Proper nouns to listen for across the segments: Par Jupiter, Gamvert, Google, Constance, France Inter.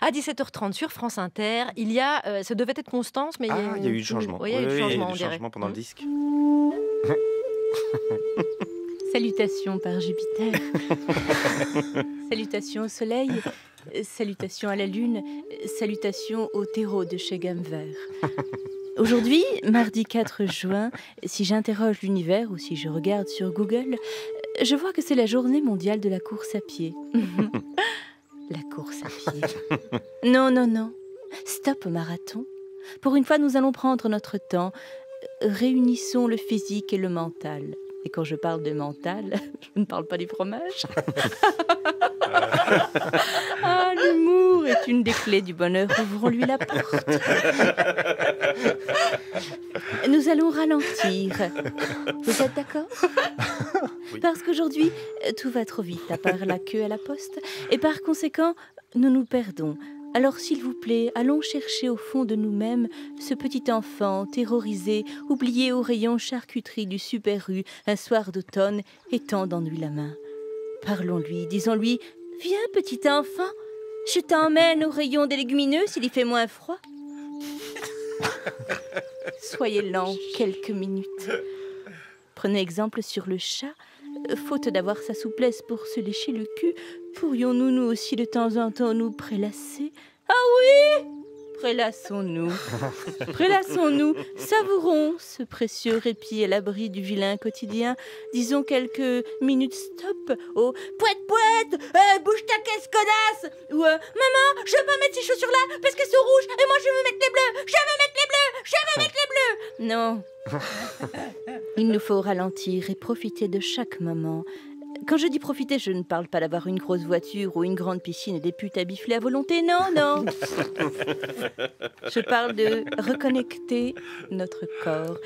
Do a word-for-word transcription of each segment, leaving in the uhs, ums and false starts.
à dix-sept heures trente sur France Inter. Il y a, euh, ça devait être Constance, mais ah, il y a, une... y a eu du changement. Oui, il y a eu du oui, changement, oui, il y a eu du changement pendant mmh. le disque. Salutations par Jupiter. Salutations au soleil. Salutations à la lune. Salutations au terreau de chez Gamvert. Aujourd'hui, mardi quatre juin, si j'interroge l'univers ou si je regarde sur Google, je vois que c'est la journée mondiale de la course à pied. La course à pied. Non, non, non. Stop au marathon. Pour une fois, nous allons prendre notre temps. Réunissons le physique et le mental. Et quand je parle de mental, je ne parle pas du fromage. Ah, l'humour est une des clés du bonheur. Ouvrons-lui la porte. Nous allons ralentir. Vous êtes d'accord? Oui. Parce qu'aujourd'hui, tout va trop vite, à part la queue à la poste. Et par conséquent, nous nous perdons. Alors s'il vous plaît, allons chercher au fond de nous-mêmes ce petit enfant terrorisé, oublié au rayon charcuterie du Super U, un soir d'automne, et tendons-lui la main. Parlons-lui, disons-lui, « Viens, petit enfant, je t'emmène au rayon des légumineux s'il y fait moins froid. » Soyez lent quelques minutes. Prenez exemple sur le chat. Faute d'avoir sa souplesse pour se lécher le cul, pourrions-nous nous aussi de temps en temps nous prélasser? Ah oui! Prélassons-nous. Prélassons-nous. Savourons ce précieux répit à l'abri du vilain quotidien. Disons quelques minutes stop au « Pouette, pouette euh, bouge ta caisse, connasse !» ou euh, « Maman, je veux pas mettre ces chaussures-là parce qu'elles sont rouges et moi je veux mettre les bleus. Je veux mettre les bleus. Je veux mettre les bleus. » Non. Il nous faut ralentir et profiter de chaque moment. Quand je dis profiter, je ne parle pas d'avoir une grosse voiture ou une grande piscine et des putes à bifler à volonté, non, non. Je parle de reconnecter notre corps.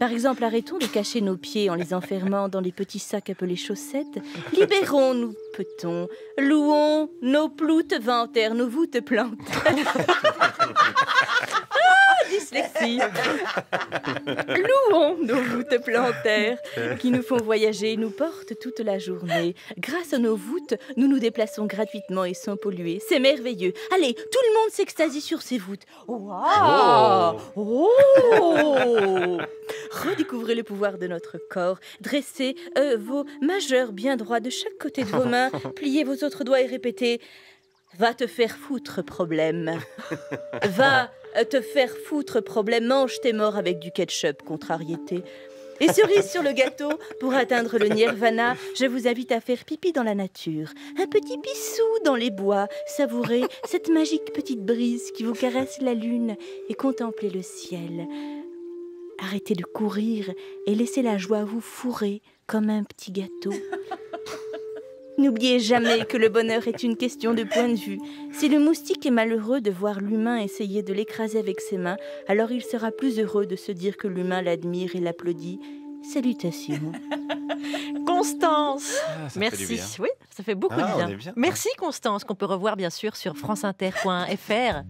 Par exemple, arrêtons de cacher nos pieds en les enfermant dans les petits sacs appelés chaussettes. Libérons-nous, peut-on. Louons nos ploutes ventaires, nos voûtes plantes. Dyslexie. Louons nos voûtes plantaires qui nous font voyager et nous portent toute la journée. Grâce à nos voûtes, nous nous déplaçons gratuitement et sans polluer. C'est merveilleux. Allez, tout le monde s'extasie sur ces voûtes. Waouh! Oh. Oh. Redécouvrez le pouvoir de notre corps. Dressez euh, vos majeurs bien droits de chaque côté de vos mains. Pliez vos autres doigts et répétez. Va te faire foutre, problème. Va te faire foutre, problème. Mange tes morts avec du ketchup, contrariété. Et cerise sur le gâteau, pour atteindre le nirvana, je vous invite à faire pipi dans la nature. Un petit bisou dans les bois. Savourez cette magique petite brise qui vous caresse la lune et contemplez le ciel. Arrêtez de courir et laissez la joie vous fourrer comme un petit gâteau. N'oubliez jamais que le bonheur est une question de point de vue. Si le moustique est malheureux de voir l'humain essayer de l'écraser avec ses mains, alors il sera plus heureux de se dire que l'humain l'admire et l'applaudit. Salutations. Constance, ah, merci. Oui, ça fait beaucoup ah, de bien. bien. Merci Constance, qu'on peut revoir bien sûr sur franceinter point fr.